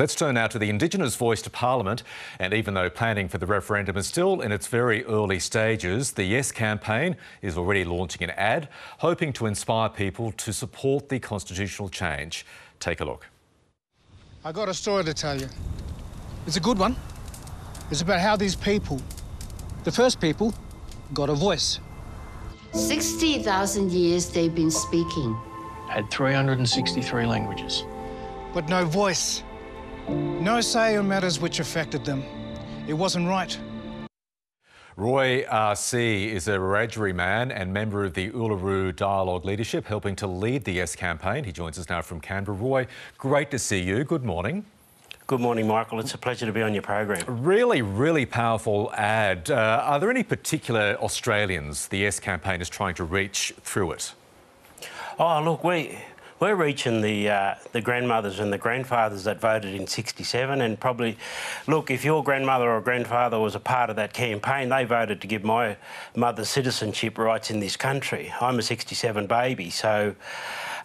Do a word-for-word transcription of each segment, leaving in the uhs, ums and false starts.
Let's turn now to the Indigenous Voice to Parliament, and even though planning for the referendum is still in its very early stages, the Yes campaign is already launching an ad, hoping to inspire people to support the constitutional change. Take a look. I got a story to tell you. It's a good one. It's about how these people, the first people, got a voice. sixty thousand years they've been speaking. Had three hundred sixty-three languages. But no voice. No say on matters which affected them. It wasn't right. Roy Ah-See is a Wiradjuri man and member of the Uluru Dialogue Leadership, helping to lead the Yes campaign. He joins us now from Canberra. Roy, great to see you. Good morning. Good morning, Michael. It's a pleasure to be on your program. Really, really powerful ad. Uh, are there any particular Australians the Yes campaign is trying to reach through it? Oh, look, we... We're reaching the uh, the grandmothers and the grandfathers that voted in sixty-seven, and probably, look, if your grandmother or grandfather was a part of that campaign, they voted to give my mother citizenship rights in this country. I'm a sixty-seven baby, so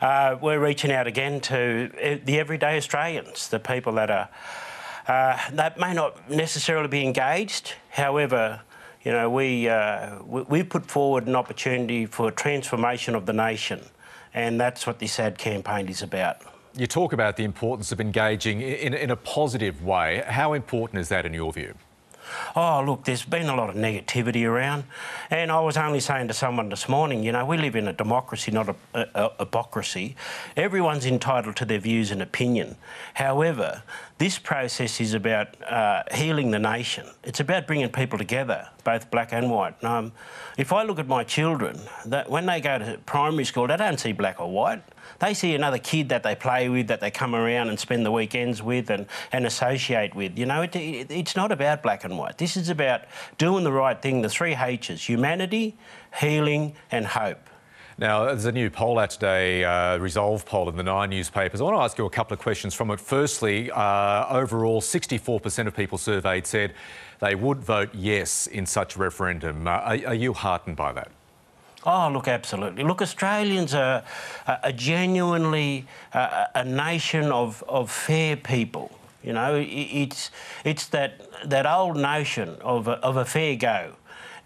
uh, we're reaching out again to the everyday Australians, the people that are uh, that may not necessarily be engaged, however. You know, we uh, we, we put forward an opportunity for transformation of the nation. And that's what this ad campaign is about. You talk about the importance of engaging in, in a positive way. How important is that in your view? Oh, look, there's been a lot of negativity around. And I was only saying to someone this morning, you know, we live in a democracy, not a, a, a hypocrisy. Everyone's entitled to their views and opinion. However, this process is about uh, healing the nation. It's about bringing people together, both black and white. And, um, if I look at my children, that when they go to primary school, they don't see black or white. They see another kid that they play with, that they come around and spend the weekends with and, and associate with. You know, it, it, it's not about black and white. This is about doing the right thing, the three H's: humanity, healing and hope. Now, there's a new poll out today, uh, Resolve poll in the Nine newspapers. I want to ask you a couple of questions from it. Firstly, uh, overall, sixty-four percent of people surveyed said they would vote yes in such a referendum. Uh, are, are you heartened by that? Oh, look, absolutely. Look, Australians are, are genuinely a, a nation of, of fair people. You know, it's, it's that, that old notion of a, of a fair go.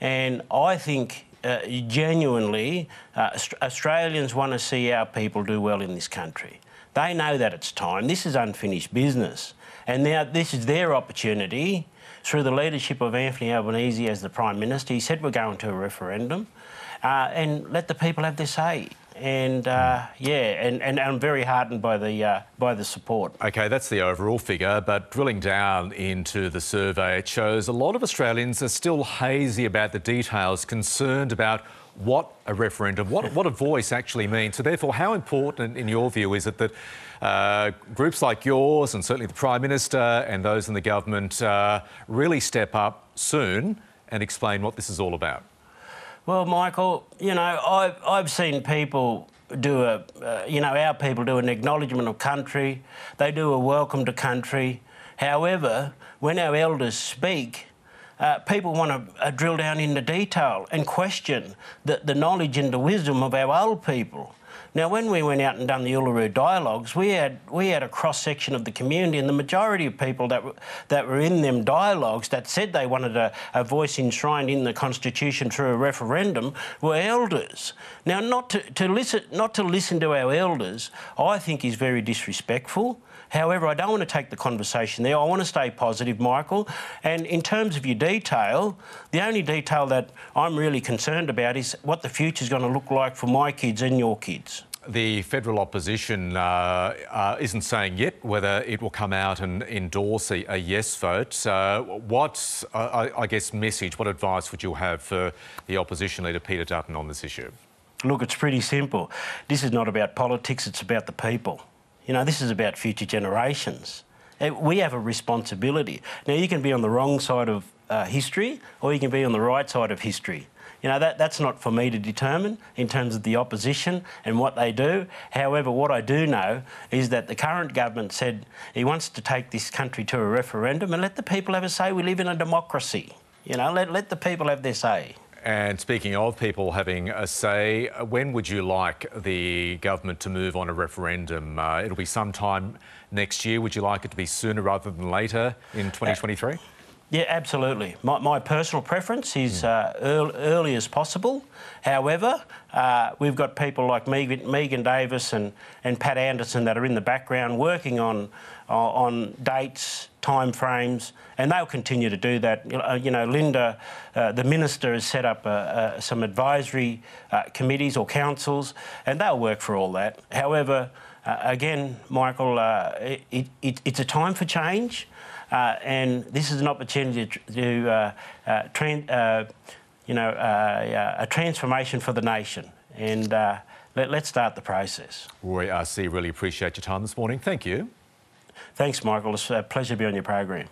And I think uh, genuinely uh, Australians want to see our people do well in this country. They know that it's time. This is unfinished business. And now this is their opportunity through the leadership of Anthony Albanese as the Prime Minister. He said we're going to a referendum. Uh, and let the people have their say. And, uh, yeah, and, and I'm very heartened by the, uh, by the support. OK, that's the overall figure, but drilling down into the survey, it shows a lot of Australians are still hazy about the details, concerned about what a referendum, what, what a voice actually means. So, therefore, how important, in your view, is it that uh, groups like yours and certainly the Prime Minister and those in the government uh, really step up soon and explain what this is all about? Well, Michael, you know, I've, I've seen people do a, uh, you know, our people do an acknowledgement of country, they do a welcome to country. However, when our elders speak, uh, people want to uh, drill down into detail and question the, the knowledge and the wisdom of our old people. Now, when we went out and done the Uluru Dialogues, we had, we had a cross-section of the community, and the majority of people that were, that were in them dialogues that said they wanted a, a voice enshrined in the Constitution through a referendum were elders. Now, not to, to listen, not to listen to our elders, I think is very disrespectful. However, I don't want to take the conversation there. I want to stay positive, Michael. And in terms of your detail, the only detail that I'm really concerned about is what the future's going to look like for my kids and your kids. The federal opposition uh, uh, isn't saying yet whether it will come out and endorse a, a yes vote. Uh, what, uh, I, I guess, message, what advice would you have for the opposition leader, Peter Dutton, on this issue? Look, it's pretty simple. This is not about politics, it's about the people. You know, this is about future generations. We have a responsibility. Now, you can be on the wrong side of uh, history, or you can be on the right side of history. You know, that, that's not for me to determine in terms of the opposition and what they do. However, what I do know is that the current government said he wants to take this country to a referendum and let the people have a say. We live in a democracy. You know, let, let the people have their say. And speaking of people having a say, when would you like the government to move on a referendum? Uh, it'll be sometime next year. Would you like it to be sooner rather than later in twenty twenty-three? Uh, yeah, absolutely. My, my personal preference is uh, early, early as possible. However, uh, we've got people like Megan, Megan Davis and, and Pat Anderson that are in the background working on, uh, on dates, timeframes, and they'll continue to do that. You know, Linda, uh, the minister, has set up uh, uh, some advisory uh, committees or councils, and they'll work for all that. However, uh, again, Michael, uh, it, it, it's a time for change, uh, and this is an opportunity to, uh, uh, tran uh, you know, uh, a transformation for the nation, and uh, let, let's start the process. Roy Ah-See, really appreciate your time this morning. Thank you. Thanks, Michael. It's a pleasure to be on your program.